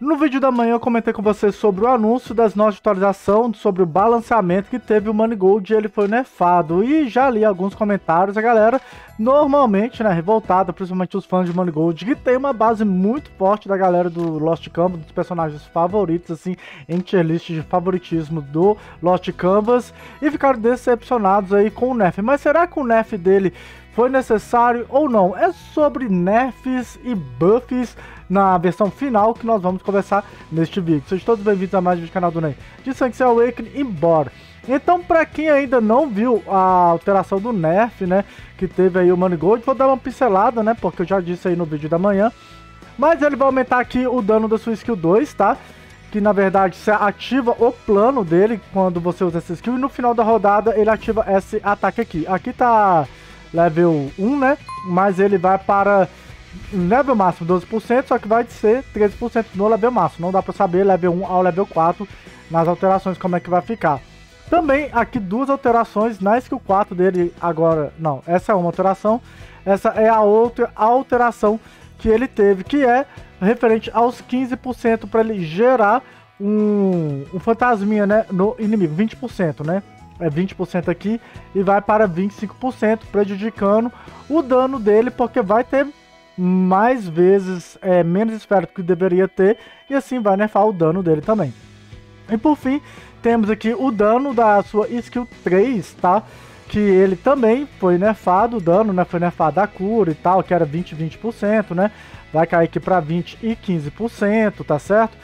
No vídeo da manhã eu comentei com vocês sobre o anúncio das novas atualizações, sobre o balanceamento que teve o Manigold e ele foi nerfado. E já li alguns comentários, a galera normalmente, né, revoltada, principalmente os fãs de Manigold, que tem uma base muito forte da galera do Lost Canvas, dos personagens favoritos, assim, em tier list de favoritismo do Lost Canvas, e ficaram decepcionados aí com o nerf. Mas será que o nerf dele foi necessário ou não? É sobre nerfs e buffs na versão final que nós vamos conversar neste vídeo. Sejam todos bem-vindos a mais um vídeo do canal do Ney de Saint Seiya Awakening e bora! Então, para quem ainda não viu a alteração do nerf, né, que teve aí o Manigold, vou dar uma pincelada, né, porque eu já disse aí no vídeo da manhã, mas ele vai aumentar aqui o dano da sua skill 2, tá? Que na verdade se ativa o plano dele quando você usa essa skill e no final da rodada ele ativa esse ataque aqui. Aqui tá level 1, né, mas ele vai para level máximo 12%, só que vai ser 13% no level máximo, não dá para saber level 1 ao level 4 nas alterações como é que vai ficar. Também aqui duas alterações na skill 4 dele agora, não, essa é uma alteração, essa é a outra alteração que ele teve, que é referente aos 15% para ele gerar um fantasminha, né, no inimigo, 20%, né. É 20% aqui e vai para 25%, prejudicando o dano dele, porque vai ter mais vezes menos esfera do que deveria ter, e assim vai nerfar o dano dele também. E por fim, temos aqui o dano da sua skill 3, tá? Que ele também foi nerfado, o dano, né? Foi nerfado a cura e tal, que era 20%, né? Vai cair aqui para 20% e 15%, tá certo?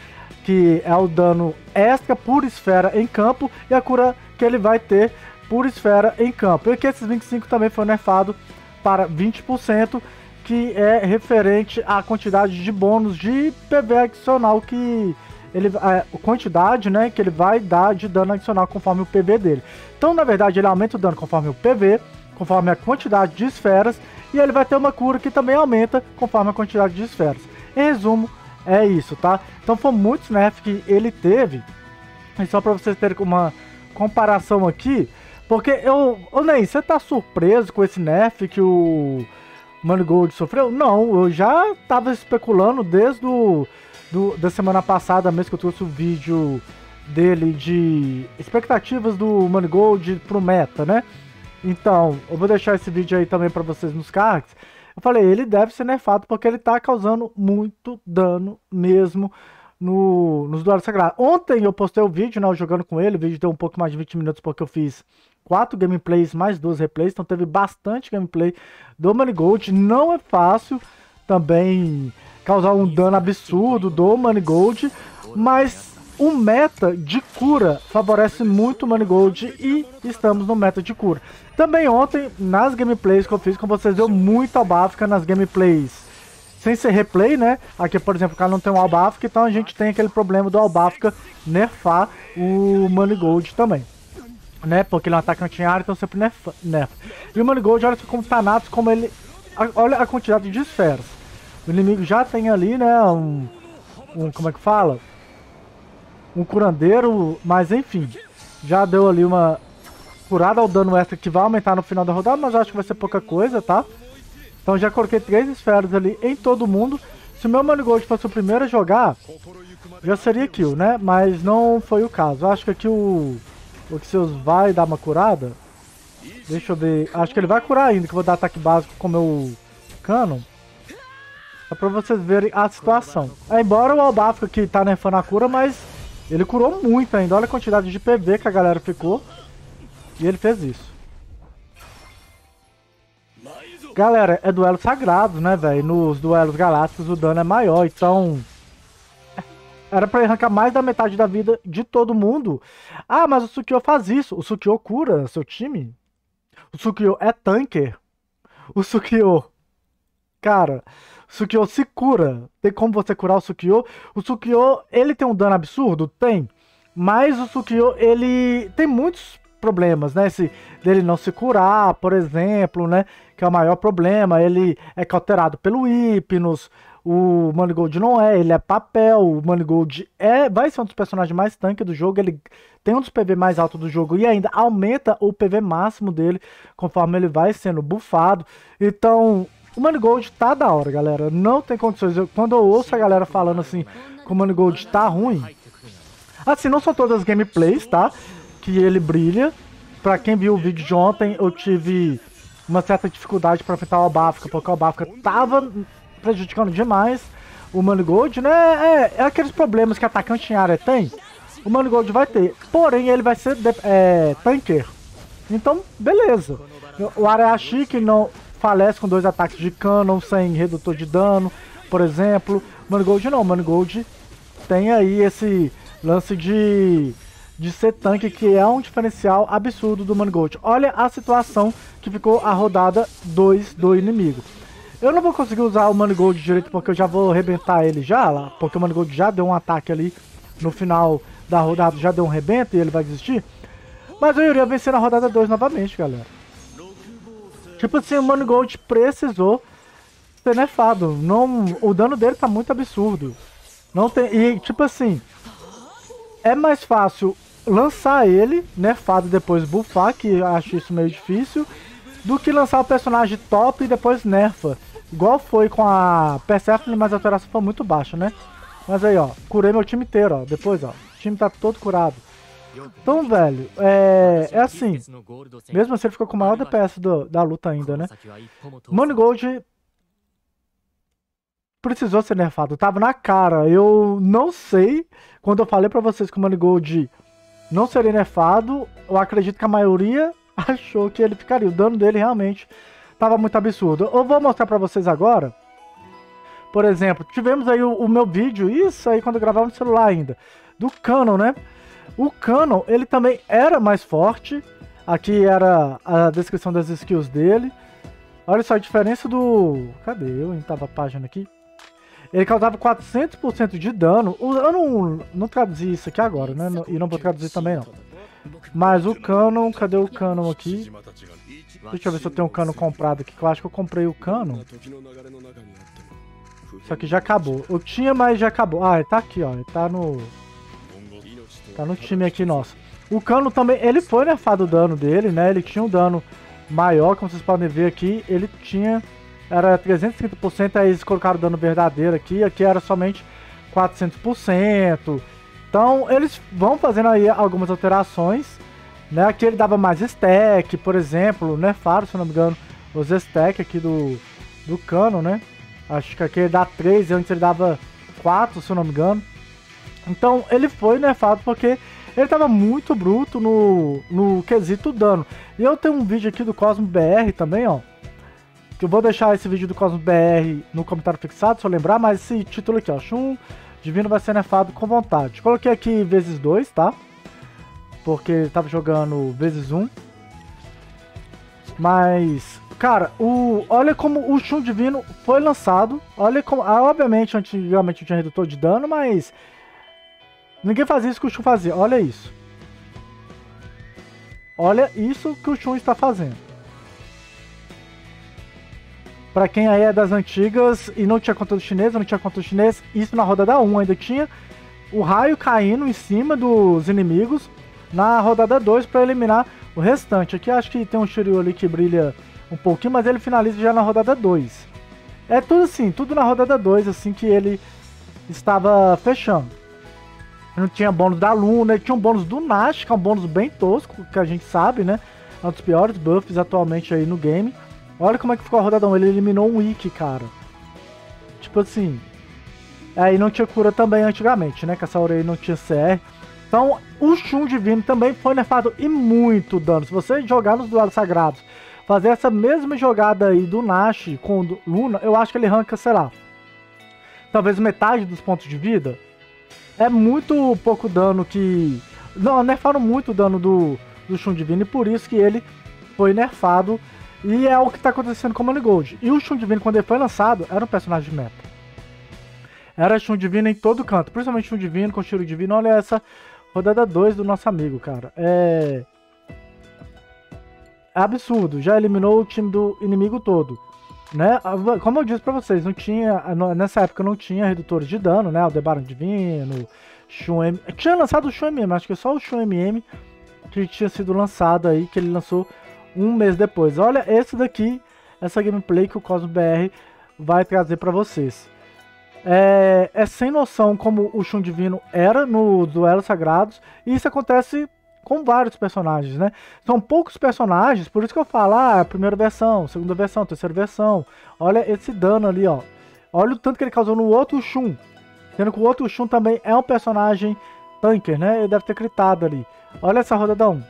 Que é o dano extra por esfera em campo e a cura que ele vai ter por esfera em campo. E que esses 25 também foi nerfado para 20%, que é referente à quantidade de bônus de PV adicional que ele quantidade, né, que ele vai dar de dano adicional conforme o PV dele. Então, na verdade, ele aumenta o dano conforme o PV, conforme a quantidade de esferas, e ele vai ter uma cura que também aumenta conforme a quantidade de esferas. Em resumo, é isso, tá? Então foi muitos nerfs que ele teve. E só pra vocês terem uma comparação aqui, porque ô Ney, você tá surpreso com esse nerf que o Manigold sofreu? Não, eu já tava especulando desde da semana passada mesmo, que eu trouxe o vídeo dele de expectativas do Manigold pro meta, né? Então, eu vou deixar esse vídeo aí também pra vocês nos cards. Eu falei, ele deve ser nerfado porque ele tá causando muito dano mesmo nos duelos sagrados. Ontem eu postei o vídeo, né, jogando com ele, o vídeo deu um pouco mais de 20 minutos porque eu fiz 4 gameplays mais 2 replays, então teve bastante gameplay do Manigold. Não é fácil também causar um dano absurdo do Manigold, mas o meta de cura favorece muito o Manigold e estamos no meta de cura. Também ontem, nas gameplays que eu fiz com vocês, deu muita Albafica nas gameplays sem ser replay, né? Aqui, por exemplo, o cara não tem um Albafica, então a gente tem aquele problema do Albafica nerfar o Manigold também, né? Porque ele é um atacante em área, então sempre nerfa. E o Manigold, olha como Thanatos, como ele... Olha a quantidade de esferas. O inimigo já tem ali, né? Como é que fala? Um curandeiro, mas enfim, já deu ali uma curada ao dano extra que vai aumentar no final da rodada, mas eu acho que vai ser pouca coisa, tá? Então já coloquei 3 esferas ali em todo mundo. Se o meu Manigold fosse o primeiro a jogar, já seria kill, né? Mas não foi o caso. Eu acho que aqui o Xeus vai dar uma curada. Deixa eu ver, acho que ele vai curar ainda, que eu vou dar ataque básico com o meu Kanon. Só pra vocês verem a situação. Embora o Albafica que tá nerfando a cura, mas ele curou muito ainda, olha a quantidade de PV que a galera ficou. E ele fez isso. Galera, é duelo sagrado, né, velho? Nos duelos galácticos o dano é maior, então... Era pra arrancar mais da metade da vida de todo mundo. Ah, mas o Sukiô faz isso. O Sukiô cura seu time. O Sukiô é tanker. O Sukiô... Cara... Sukiô se cura. Tem como você curar o Sukiô? O Sukiô, ele tem um dano absurdo? Tem. Mas o Sukiô, ele tem muitos problemas, né? Esse dele não se curar, por exemplo, né? Que é o maior problema. Ele é cauterado pelo Hipnus. O Manigold não é. Ele é papel. O Manigold vai ser um dos personagens mais tanque do jogo. Ele tem um dos PV mais altos do jogo. E ainda aumenta o PV máximo dele conforme ele vai sendo buffado. Então... O Manigold tá da hora, galera. Não tem condições. Quando eu ouço a galera falando assim, com o Manigold tá ruim. Assim, não são todas as gameplays, tá? Que ele brilha. Pra quem viu o vídeo de ontem, eu tive uma certa dificuldade pra enfrentar o Albafica, porque o Albafica tava prejudicando demais o Manigold, né? É aqueles problemas que atacante em área tem, o Manigold vai ter. Porém, ele vai ser tanker. Então, beleza. O Arayashi, que não falece com 2 ataques de Kanon, sem redutor de dano, por exemplo. Manigold não, Manigold tem aí esse lance de ser tanque, que é um diferencial absurdo do Manigold. Olha a situação que ficou a rodada 2 do inimigo. Eu não vou conseguir usar o Manigold direito, porque eu já vou arrebentar ele já lá, porque o Manigold já deu um ataque ali no final da rodada, já deu um rebento e ele vai desistir. Mas eu iria vencer na rodada 2 novamente, galera. Tipo assim, o Manigold precisou ser nerfado. Não, o dano dele tá muito absurdo. Não tem, e tipo assim, é mais fácil lançar ele, nerfado, e depois buffar, que eu acho isso meio difícil, do que lançar o personagem top e depois nerfa. Igual foi com a Persephone, mas a alteração foi muito baixa, né? Mas aí, ó, curei meu time inteiro, ó. Depois, ó, o time tá todo curado. Então, velho, é assim. Mesmo assim, ele ficou com o maior DPS da luta ainda, né? Manigold precisou ser nerfado. Tava na cara. Eu não sei. Quando eu falei pra vocês que o Manigold não seria nerfado, eu acredito que a maioria achou que ele ficaria. O dano dele realmente tava muito absurdo. Eu vou mostrar pra vocês agora. Por exemplo, tivemos aí o meu vídeo, isso aí quando eu gravava no celular ainda, do Kanon, né? O Kanon, ele também era mais forte. Aqui era a descrição das skills dele. Olha só a diferença do... Cadê eu? Tava a página aqui. Ele causava 400% de dano. Eu não traduzi isso aqui agora, né? E não vou traduzir também, não. Mas o Kanon... Cadê o Kanon aqui? Deixa eu ver se eu tenho um Kanon comprado aqui, que eu acho que eu comprei o Kanon. Isso aqui já acabou. Eu tinha, mas já acabou. Ah, ele tá aqui, ó. Ele tá no... Tá no time aqui, nossa. O Kanon também, ele foi nerfado o dano dele, né? Ele tinha um dano maior, como vocês podem ver aqui. Ele tinha, era 330%, aí eles colocaram o dano verdadeiro aqui. Aqui era somente 400%. Então, eles vão fazendo aí algumas alterações, né? Aqui ele dava mais stack, por exemplo, nerfaram, se não me engano, os stack aqui do Kanon, né? Acho que aqui ele dá 3, antes ele dava 4, se não me engano. Então, ele foi nerfado porque ele tava muito bruto no quesito dano. E eu tenho um vídeo aqui do Cosmo BR também, ó. Que eu vou deixar esse vídeo do Cosmo BR no comentário fixado, se eu lembrar. Mas esse título aqui, ó. Shun Divino vai ser nerfado com vontade. Coloquei aqui vezes 2, tá? Porque ele tava jogando vezes 1. Mas... Cara, olha como o Shun Divino foi lançado. Olha como... Obviamente, antigamente eu tinha redutor de dano, mas... Ninguém fazia isso que o Shun fazia. Olha isso. Olha isso que o Shun está fazendo. Pra quem aí é das antigas e não tinha conteúdo chinês, isso na rodada 1 ainda tinha o raio caindo em cima dos inimigos na rodada 2 para eliminar o restante. Aqui acho que tem um Shiryu ali que brilha um pouquinho, mas ele finaliza já na rodada 2. É tudo assim, tudo na rodada 2 assim que ele estava fechando. Não tinha bônus da Luna, tinha um bônus do Nash, que é um bônus bem tosco, que a gente sabe, né? É um dos piores buffs atualmente aí no game. Olha como é que ficou a rodada 1, ele eliminou um Ikki, cara. Tipo assim... Aí não tinha cura também antigamente, né? Que essa hora aí não tinha CR. Então, o Shun Divino também foi nerfado e muito dano. Se você jogar nos duelos sagrados, fazer essa mesma jogada aí do Nash com o Luna, eu acho que ele arranca, sei lá, talvez metade dos pontos de vida. É muito pouco dano que... Não, nerfaram muito o dano do Shun Divino, e por isso que ele foi nerfado. E é o que está acontecendo com o Manigold. E o Shun Divino, quando ele foi lançado, era um personagem de meta. Era Shun Divino em todo canto, principalmente Shun Divino com Shiro Divino. Olha essa rodada 2 do nosso amigo, cara. É absurdo, já eliminou o time do inimigo todo. Né? Como eu disse pra vocês, não tinha, nessa época não tinha redutores de dano, né? O Debaron Divino, Shun M... Tinha lançado o Shun MM, acho que só o Shun MM que tinha sido lançado aí, que ele lançou um mês depois. Olha esse daqui, essa gameplay que o Cosmo BR vai trazer pra vocês. É sem noção como o Shun Divino era nos duelos sagrados, e isso acontece com vários personagens, né? São poucos personagens, por isso que eu falo, ah, primeira versão, segunda versão, terceira versão. Olha esse dano ali, ó. Olha o tanto que ele causou no outro Shun. Sendo que o outro Shun também é um personagem tanker, né? Ele deve ter critado ali. Olha essa rodadão.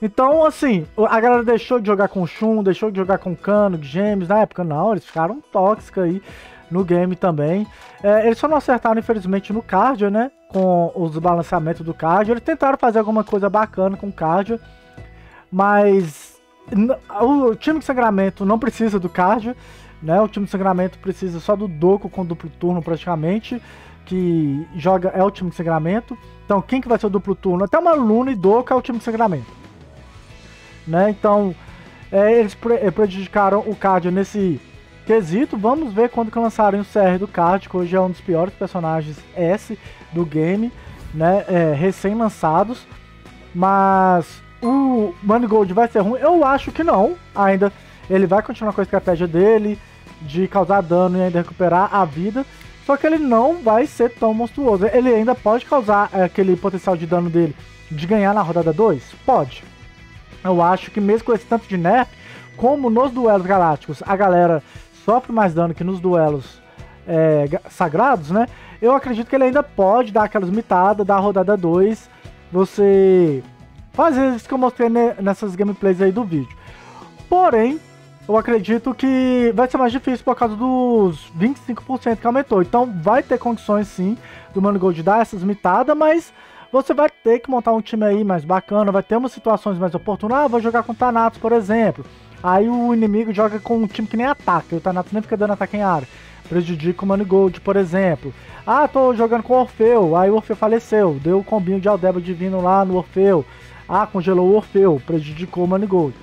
Então, assim, a galera deixou de jogar com o Shun, deixou de jogar com o Kanon, de Gêmeos. Na época, não, eles ficaram tóxicos aí no game também. Eles só não acertaram, infelizmente, no Kardia, né? Com os balanceamentos do Kardia. Eles tentaram fazer alguma coisa bacana com o Kardia, mas o time de sangramento não precisa do Kardia, né? O time de sangramento precisa só do Doko com duplo turno, praticamente, que joga é o time de sangramento. Então, quem que vai ser o duplo turno? Até uma Luna e Doko é o time de sangramento, né? Então, eles prejudicaram o Kardia nesse quesito. Vamos ver quando que lançarem o CR do Kardia, que hoje é um dos piores personagens S do game, né? Recém-lançados. Mas o Manigold vai ser ruim? Eu acho que não. Ainda ele vai continuar com a estratégia dele de causar dano e ainda recuperar a vida, só que ele não vai ser tão monstruoso. Ele ainda pode causar aquele potencial de dano dele de ganhar na rodada 2? Pode. Eu acho que mesmo com esse tanto de nerf, como nos duelos galácticos a galera sofre mais dano que nos duelos sagrados, né? Eu acredito que ele ainda pode dar aquelas mitadas da rodada 2, você fazer isso que eu mostrei nessas gameplays aí do vídeo. Porém, eu acredito que vai ser mais difícil por causa dos 25% que aumentou. Então vai ter condições sim do Manigold dar essas mitadas, mas você vai ter que montar um time aí mais bacana, vai ter umas situações mais oportunas. Ah, vou jogar com o Thanatos, por exemplo. Aí o inimigo joga com um time que nem ataca, e o Thanatos nem fica dando ataque em área. Prejudica o Manigold, por exemplo. Ah, tô jogando com o Orfeu, aí o Orfeu faleceu, deu o combinho de Aldeba Divino lá no Orfeu. Ah, congelou o Orfeu, prejudicou o Manigold.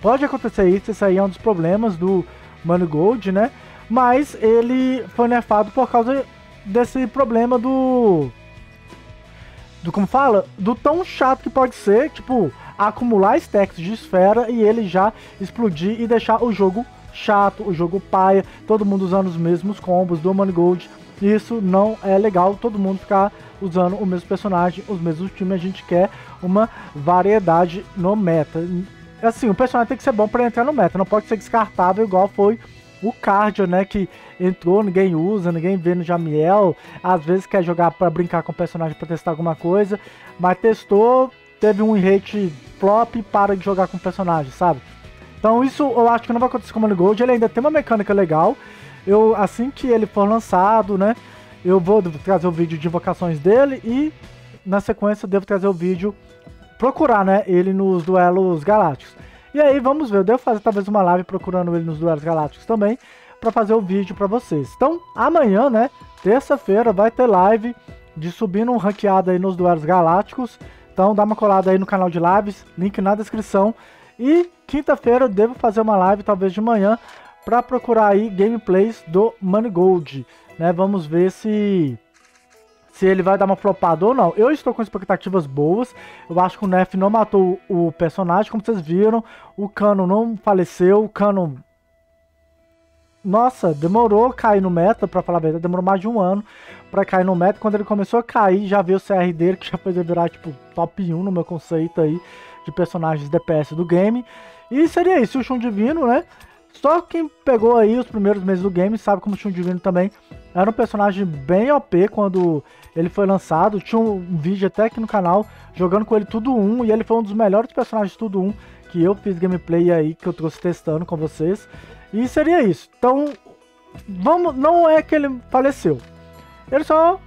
Pode acontecer isso, esse aí é um dos problemas do Manigold, né? Mas ele foi nerfado por causa desse problema do como fala? Do tão chato que pode ser, tipo, acumular stacks de esfera e ele já explodir e deixar o jogo chato, o jogo paia, todo mundo usando os mesmos combos do Manigold. Isso não é legal, todo mundo ficar usando o mesmo personagem, os mesmos times. A gente quer uma variedade no meta. Assim, o personagem tem que ser bom para entrar no meta, não pode ser descartável igual foi o Kardia, né, que entrou, ninguém usa, ninguém vê no Jamiel. Às vezes quer jogar para brincar com o personagem, para testar alguma coisa, mas testou, teve um rate flop e para de jogar com o personagem, sabe? Então isso eu acho que não vai acontecer com o Manigold. Ele ainda tem uma mecânica legal. Eu, assim que ele for lançado, né, eu vou trazer o vídeo de invocações dele e na sequência eu devo trazer o vídeo, procurar, né, ele nos duelos galácticos. E aí vamos ver, eu devo fazer talvez uma live procurando ele nos duelos galácticos também, para fazer o vídeo para vocês. Então amanhã, né, terça-feira, vai ter live de subindo um ranqueado aí nos duelos galácticos. Então dá uma colada aí no canal de lives, link na descrição. E quinta-feira eu devo fazer uma live, talvez de manhã, para procurar aí gameplays do Manigold, né? Vamos ver se ele vai dar uma flopada ou não. Eu estou com expectativas boas. Eu acho que o nerf não matou o personagem, como vocês viram. O Kanon não faleceu. O Kanon, nossa, demorou a cair no meta, pra falar a verdade. Demorou mais de um ano pra cair no meta. Quando ele começou a cair, já veio o CR dele, que já foi virar, tipo, top 1 no meu conceito aí de personagens DPS do game. E seria isso, o Shun Divino, né? Só quem pegou aí os primeiros meses do game sabe como o Shun Divino também era um personagem bem OP quando ele foi lançado. Tinha um vídeo até aqui no canal jogando com ele tudo 1, e ele foi um dos melhores personagens tudo 1 que eu fiz gameplay aí, que eu trouxe testando com vocês. E seria isso. Então, vamos, não é que ele faleceu, ele só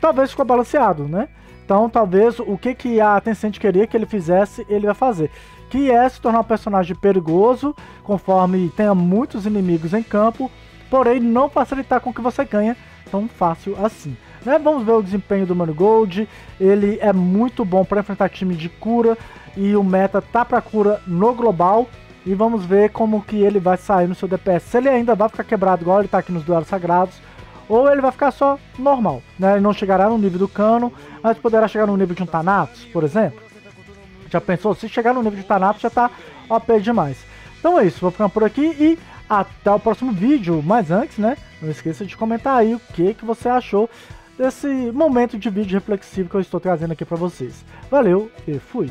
talvez ficou balanceado, né? Então talvez o que a Tencent queria que ele fizesse, ele vai fazer, que é se tornar um personagem perigoso, conforme tenha muitos inimigos em campo, porém não facilitar com que você ganha tão fácil assim, né? Vamos ver o desempenho do Manigold. Ele é muito bom para enfrentar time de cura, e o meta tá para cura no global, e vamos ver como que ele vai sair no seu DPS, se ele ainda vai ficar quebrado igual ele tá aqui nos duelos sagrados, ou ele vai ficar só normal, né? Ele não chegará no nível do Kanon, mas poderá chegar no nível de um Thanatos, por exemplo. Já pensou? Se chegar no nível de Thanatos já tá OP demais. Então é isso, vou ficando por aqui e até o próximo vídeo, mas antes, né, não esqueça de comentar aí o que você achou desse momento de vídeo reflexivo que eu estou trazendo aqui para vocês. Valeu e fui!